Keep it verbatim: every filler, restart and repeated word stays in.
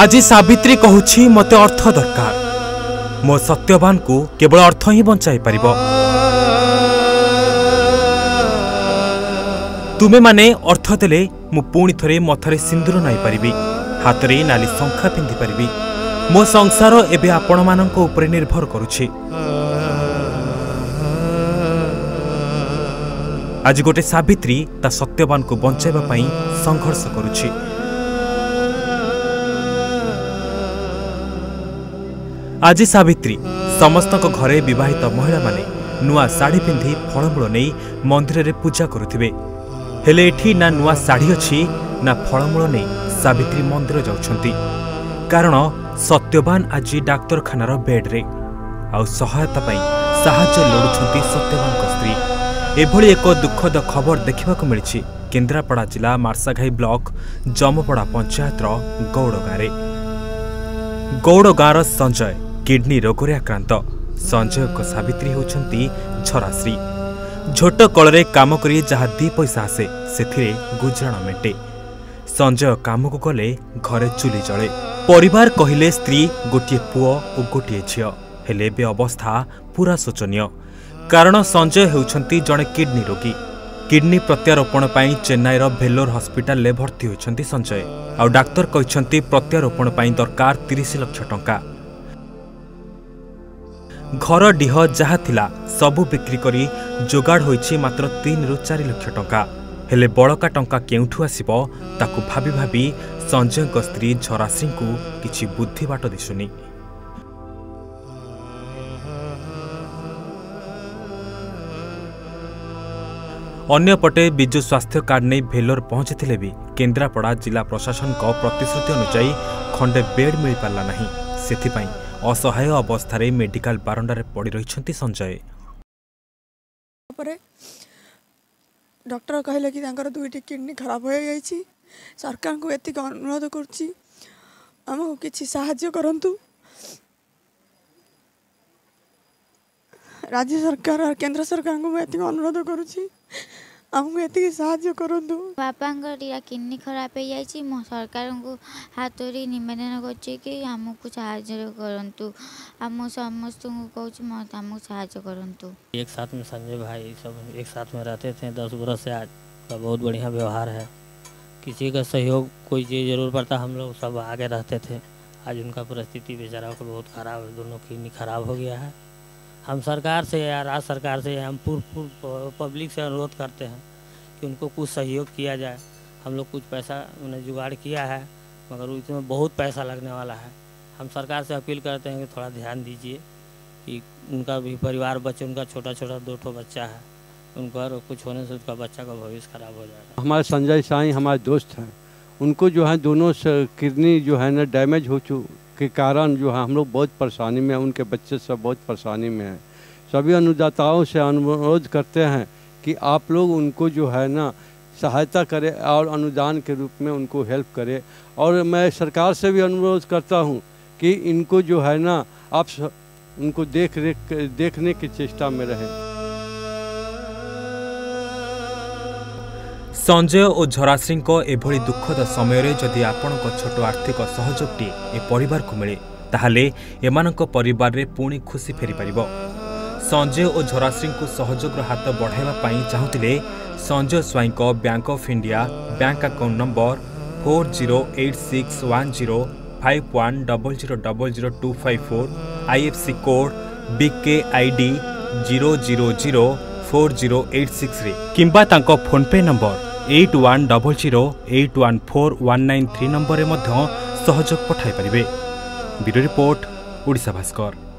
आज सावित्री कहूँ मते अर्थ दरकार मो सत्यवान को केवल अर्थ ही बंचाई पार। तुमे माने अर्थ देले मु पुणी थरे मथरे सिंदूर नाई पारिबी, हाथ रे नाली शंखा पिंधि पारिबी। मो संसार एबे आपण मानंको उपरे निर्भर करुछि। आज गोटे सावित्री ता सत्यवान को बंचाइबा पई संघर्ष करुछि। आज सावित्री समस्त घरे विवाहित महिला माने नुआ साड़ी पिंधि फलमूल नहीं मंदिर रे पूजा करुथिबे। हेले एठी ना नुआ साड़ी अच्छी ना फलमूल नहीं सावित्री मंदिर जाउछंती, कारण सत्यवान आज डाक्तरखानार बेड्रे आउ सहायता पई साहाय्य लोड़ुछंती। सत्यवान को स्त्री एभली एक दुखद खबर देखा मिली। केन्द्रापड़ा जिला मार्साघाई ब्लॉक जमपड़ा पंचायत गौड़ गाँव गौड़ गाँवर संजय किडनी रोग आक्रांत। संजय को सावित्री होती झराश्री झोट कलरे काम करी जहाँ दी पैसा आसे से गुजराण मेटे। संजय काम को गले घरे चुली जले। परिवार कहले स्त्री गोटे पुओ और गोटे झी हेले बे अवस्था पूरा शोचनीय, कारण संजय होउछंती जड़े किडनी रोगी। किडनी प्रत्यारोपण पाई चेन्नईर भेलोर हॉस्पिटल में भर्ती होइछंती संजय। आ डाक्टर कहछंती प्रत्यारोपण पाई दरकार तीस लाख टंका। घर डीह जहा थिला सबु बिक्री करी जोगाड़ होइछि मात्र तीन रु चार लाख टंका। हेले बड़का टंका केउठु आसीबो ताकु भाबी भाबी संजय को स्त्री झराश्री को किछि बुद्धि बाट दिसुनी। अन्यपटे विजु स्वास्थ्य कार्ड नहीं भेलोर पहुंची भी केन्द्रापड़ा जिला प्रशासन का प्रतिश्रुति अनुजाई खंडे बेड मिल पारा ना, से असहाय अवस्था मेडिकल बारंडार पड़ रही संजय। डॉक्टर कहले कि दुईटी किडनी खराब हो जाए, सरकार को एति अनुरोध कर राज्य सरकार और केंद्र सरकार को मैं अनुरोध करुँगी बापा किडनी खराब हो जाए। सरकार को हाथ जोड़ी निवेदन करमको साम समस्त को कहमको साहय करूँ। एक साथ में संजय भाई सब एक साथ में रहते थे दस बरस से, आज का बहुत बढ़िया व्यवहार है। किसी का सहयोग कोई चीज़ जरूर पड़ता हम लोग सब आगे रहते थे। आज उनका परिस्थिति बेचारा को बहुत खराब है, दोनों किडनी खराब हो गया है। हम सरकार से या राज्य सरकार से हम पूर्व पब्लिक से अनुरोध करते हैं कि उनको कुछ सहयोग किया जाए। हम लोग कुछ पैसा उन्हें जुगाड़ किया है मगर इसमें बहुत पैसा लगने वाला है। हम सरकार से अपील करते हैं कि थोड़ा ध्यान दीजिए कि उनका भी परिवार बच्चे, उनका छोटा छोटा दो ठो बच्चा है, उनका कुछ होने से उनका बच्चा का भविष्य खराब हो जाएगा। हमारे संजय साई हमारे दोस्त हैं, उनको जो है दोनों किडनी जो है ना डैमेज हो चुकी के कारण जो है हम लोग बहुत परेशानी में हैं, उनके बच्चे सब बहुत परेशानी में हैं। सभी अनुदाताओं से अनुरोध करते हैं कि आप लोग उनको जो है ना सहायता करें और अनुदान के रूप में उनको हेल्प करें। और मैं सरकार से भी अनुरोध करता हूं कि इनको जो है ना आप उनको देख रेख देखने की चेष्टा में रहें। संजय और झराश्री एभली दुखद समय जदि आपण छोट आर्थिक सहयोगटी ए परिवार को मिले ताहले एमानक परिवार रे पुणी खुशी फेरी पारिबो। संजय और झराश्री को सहयोग हाथ बढ़ाइबा पई चाहूतिले संजय स्वाई को bank of India bank account number four zero eight six one zero five one double zero double zero two five four I F C code BK I D zero zero zero four zero eight six किंबा तांको PhonePe number eight one double zero eight one four one nine three number में सहयोग पठाई पारे। Bureau report, Odisha Bhaskar.